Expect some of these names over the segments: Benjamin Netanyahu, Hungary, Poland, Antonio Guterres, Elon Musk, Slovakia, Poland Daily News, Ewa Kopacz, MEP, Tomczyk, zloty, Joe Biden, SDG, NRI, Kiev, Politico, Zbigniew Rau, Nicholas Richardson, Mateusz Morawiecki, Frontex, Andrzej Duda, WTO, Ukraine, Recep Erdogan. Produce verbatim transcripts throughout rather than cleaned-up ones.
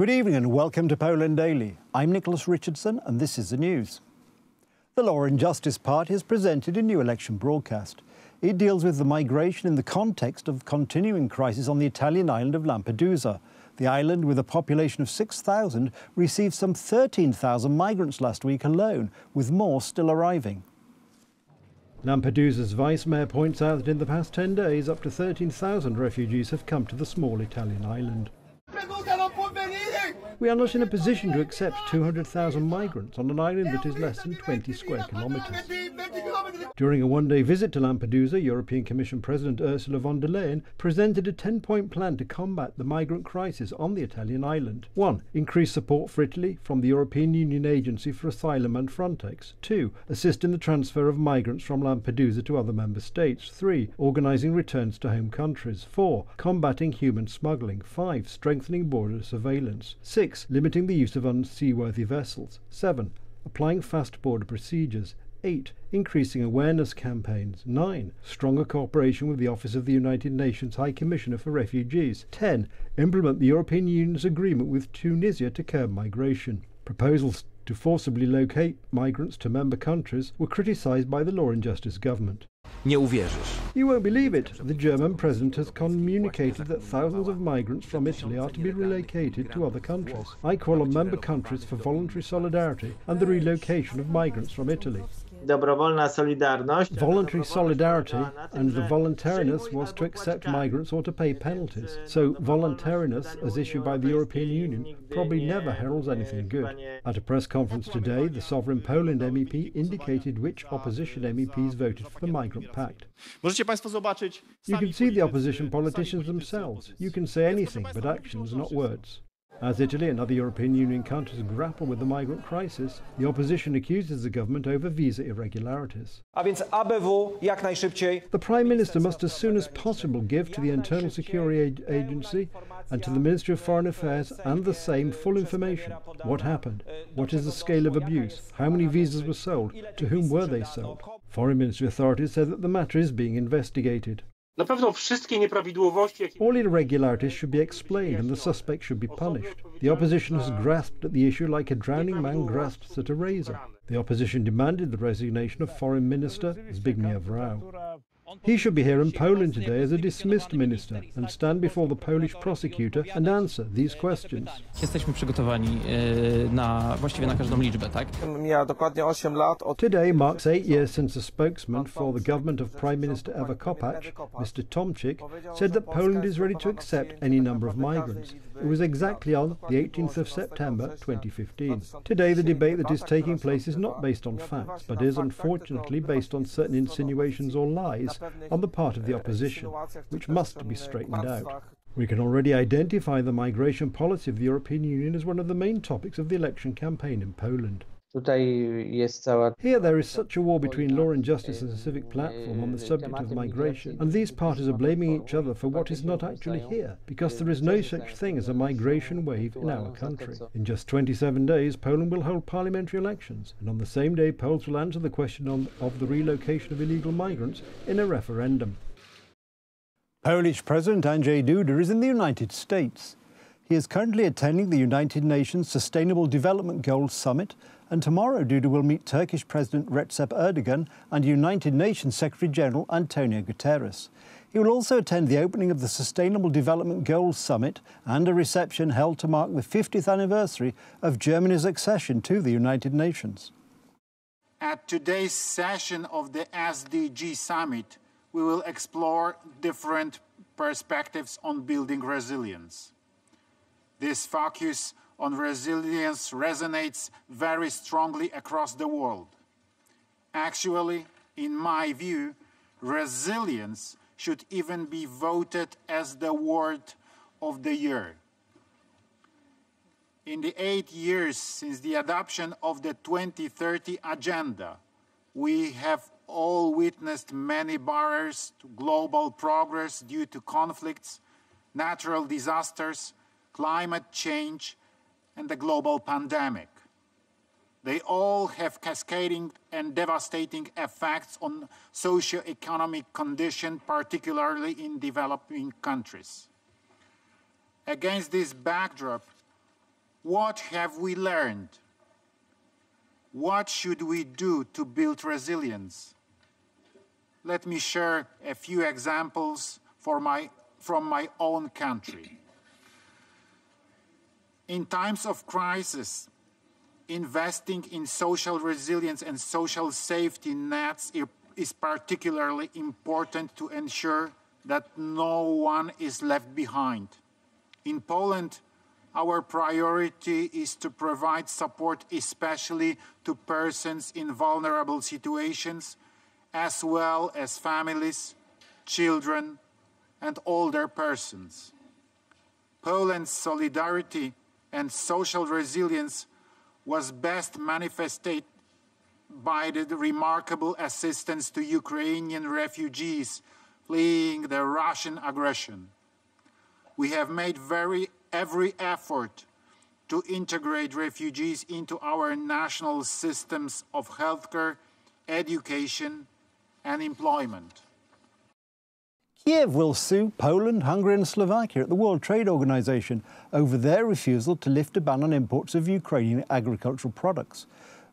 Good evening and welcome to Poland Daily. I'm Nicholas Richardson and this is the news. The Law and Justice Party has presented a new election broadcast. It deals with the migration in the context of continuing crisis on the Italian island of Lampedusa. The island, with a population of six thousand, received some thirteen thousand migrants last week alone, with more still arriving. Lampedusa's vice mayor points out that in the past ten days, up to thirteen thousand refugees have come to the small Italian island. We are not in a position to accept two hundred thousand migrants on an island that is less than twenty square kilometres. During a one-day visit to Lampedusa, European Commission President Ursula von der Leyen presented a ten-point plan to combat the migrant crisis on the Italian island. one Increase support for Italy from the European Union Agency for Asylum and Frontex. two Assist in the transfer of migrants from Lampedusa to other member states. three Organising returns to home countries. four Combating human smuggling. five Strengthening border surveillance. six Limiting the use of unseaworthy vessels. seven Applying fast border procedures. eight Increasing awareness campaigns. nine Stronger cooperation with the Office of the United Nations High Commissioner for Refugees. ten Implement the European Union's agreement with Tunisia to curb migration. Proposals to forcibly locate migrants to member countries were criticised by the Law and Justice government. You won't believe it. The German president has communicated that thousands of migrants from Italy are to be relocated to other countries. I call on member countries for voluntary solidarity and the relocation of migrants from Italy. Voluntary solidarity, and the voluntariness was to accept migrants or to pay penalties. So voluntariness, as issued by the European Union, probably never heralds anything good. At a press conference today, the sovereign Poland M E P indicated which opposition M E Ps voted for the migrant pact. You can see the opposition politicians themselves. You can say anything but actions, not words. As Italy and other European Union countries grapple with the migrant crisis, the opposition accuses the government over visa irregularities. The Prime Minister must as soon as possible give to the Internal Security Agency and to the Ministry of Foreign Affairs and the same full information. What happened? What is the scale of abuse? How many visas were sold? To whom were they sold? Foreign Ministry authorities say that the matter is being investigated. All irregularities should be explained and the suspect should be punished. The opposition has grasped at the issue like a drowning man grasps at a razor. The opposition demanded the resignation of Foreign Minister Zbigniew Rau. He should be here in Poland today as a dismissed minister and stand before the Polish prosecutor and answer these questions. Today marks eight years since a spokesman for the government of Prime Minister Ewa Kopacz, Mister Tomczyk, said that Poland is ready to accept any number of migrants. It was exactly on the eighteenth of September twenty fifteen. Today the debate that is taking place is not based on facts, but is unfortunately based on certain insinuations or lies on the part of the opposition, which must be straightened out. We can already identify the migration policy of the European Union as one of the main topics of the election campaign in Poland. Here there is such a war between Law and Justice and the Civic Platform on the subject of migration, and these parties are blaming each other for what is not actually here, because there is no such thing as a migration wave in our country. In just twenty-seven days, Poland will hold parliamentary elections, and on the same day polls will answer the question on, of the relocation of illegal migrants in a referendum. Polish President Andrzej Duda is in the United States. He is currently attending the United Nations Sustainable Development Goals Summit, and tomorrow Duda will meet Turkish President Recep Erdogan and United Nations Secretary-General Antonio Guterres. He will also attend the opening of the Sustainable Development Goals Summit and a reception held to mark the fiftieth anniversary of Germany's accession to the United Nations. At today's session of the S D G Summit, we will explore different perspectives on building resilience. This focus on resilience resonates very strongly across the world. Actually, in my view, resilience should even be voted as the word of the year. In the eight years since the adoption of the twenty thirty Agenda, we have all witnessed many barriers to global progress due to conflicts, natural disasters, climate change, and the global pandemic. They all have cascading and devastating effects on socio-economic conditions, particularly in developing countries. Against this backdrop, What have we learned? What should we do to build resilience? Let me share a few examples for my, from my own country. In times of crisis, investing in social resilience and social safety nets is particularly important to ensure that no one is left behind. In Poland, our priority is to provide support, especially to persons in vulnerable situations, as well as families, children, and older persons. Poland's solidarity and social resilience was best manifested by the remarkable assistance to Ukrainian refugees fleeing the Russian aggression. We have made very every effort to integrate refugees into our national systems of healthcare, education, and employment. Kiev will sue Poland, Hungary and Slovakia at the World Trade Organization over their refusal to lift a ban on imports of Ukrainian agricultural products.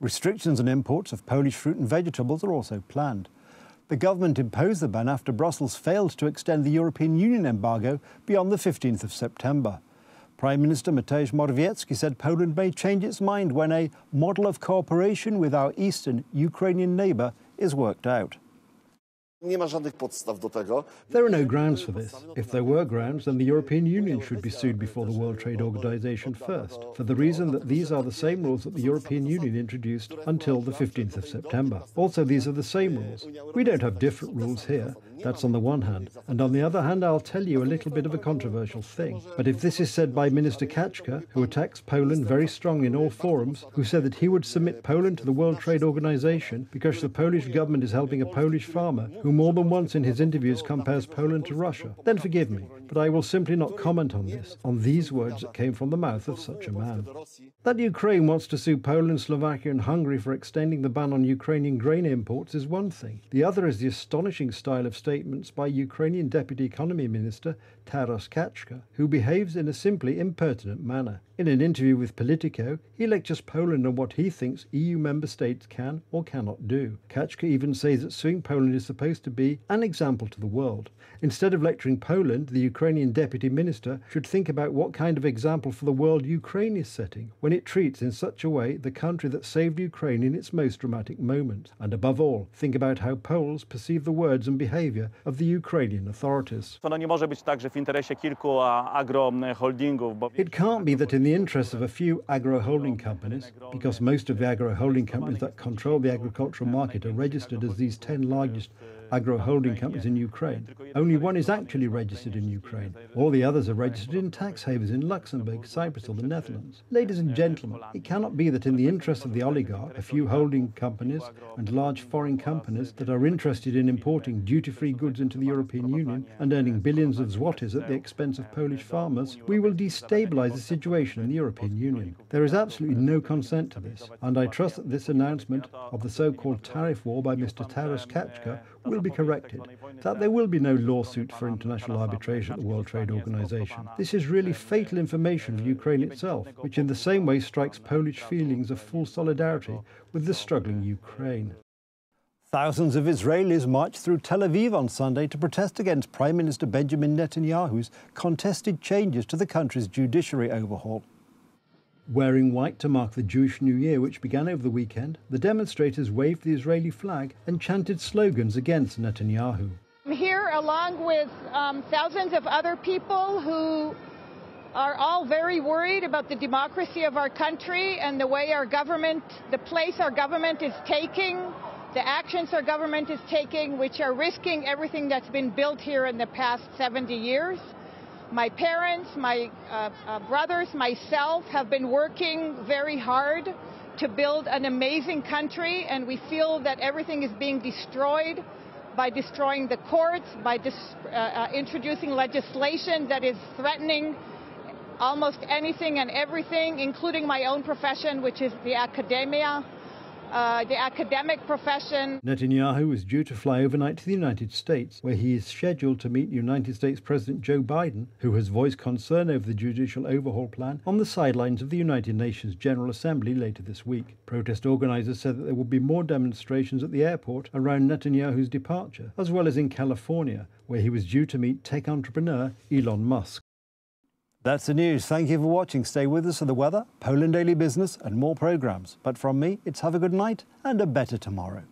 Restrictions on imports of Polish fruit and vegetables are also planned. The government imposed the ban after Brussels failed to extend the European Union embargo beyond the fifteenth of September. Prime Minister Mateusz Morawiecki said Poland may change its mind when a model of cooperation with our eastern Ukrainian neighbour is worked out. There are no grounds for this. If there were grounds, then the European Union should be sued before the World Trade Organization first, for the reason that these are the same rules that the European Union introduced until the fifteenth of September. Also, these are the same rules. We don't have different rules here. That's on the one hand. And on the other hand, I'll tell you a little bit of a controversial thing. But if this is said by Minister Kachka, who attacks Poland very strongly in all forums, who said that he would submit Poland to the World Trade Organization because the Polish government is helping a Polish farmer, who more than once in his interviews compares Poland to Russia, then forgive me, but I will simply not comment on this, on these words that came from the mouth of such a man. That Ukraine wants to sue Poland, Slovakia and Hungary for extending the ban on Ukrainian grain imports is one thing. The other is the astonishing style of statements by Ukrainian Deputy Economy Minister Taras Kachka, who behaves in a simply impertinent manner. In an interview with Politico, he lectures Poland on what he thinks E U member states can or cannot do. Kachka even says that suing Poland is supposed to be an example to the world. Instead of lecturing Poland, the Ukrainian Deputy Minister should think about what kind of example for the world Ukraine is setting when it treats in such a way the country that saved Ukraine in its most dramatic moment. And above all, think about how Poles perceive the words and behaviour of the Ukrainian authorities. It can't be that in the interests of a few agro-holding companies, because most of the agro-holding companies that control the agricultural market are registered as these ten largest agro-holding companies in Ukraine. Only one is actually registered in Ukraine. All the others are registered in tax havens in Luxembourg, Cyprus or the Netherlands. Ladies and gentlemen, it cannot be that in the interests of the oligarch, a few holding companies and large foreign companies that are interested in importing duty-free goods into the European Union and earning billions of zlotys at the expense of Polish farmers, we will destabilise the situation in the European Union. There is absolutely no consent to this, and I trust that this announcement of the so-called tariff war by Mister Taras Kachka will be corrected, that there will be no lawsuit for international arbitration at the World Trade Organization. This is really fatal information for Ukraine itself, which in the same way strikes Polish feelings of full solidarity with the struggling Ukraine. Thousands of Israelis marched through Tel Aviv on Sunday to protest against Prime Minister Benjamin Netanyahu's contested changes to the country's judiciary overhaul. Wearing white to mark the Jewish New Year, which began over the weekend, the demonstrators waved the Israeli flag and chanted slogans against Netanyahu. I'm here along with um, thousands of other people who are all very worried about the democracy of our country and the way our government, the place our government is taking, the actions our government is taking, which are risking everything that's been built here in the past seventy years. My parents, my uh, uh, brothers, myself have been working very hard to build an amazing country, and we feel that everything is being destroyed by destroying the courts, by dis uh, uh, introducing legislation that is threatening almost anything and everything, including my own profession, which is the academia. uh, the academic profession. Netanyahu is due to fly overnight to the United States, where he is scheduled to meet United States President Joe Biden, who has voiced concern over the judicial overhaul plan, on the sidelines of the United Nations General Assembly later this week. Protest organisers said that there will be more demonstrations at the airport around Netanyahu's departure, as well as in California, where he was due to meet tech entrepreneur Elon Musk. That's the news. Thank you for watching. Stay with us for the weather, Poland Daily Business and more programmes. But from me, it's have a good night and a better tomorrow.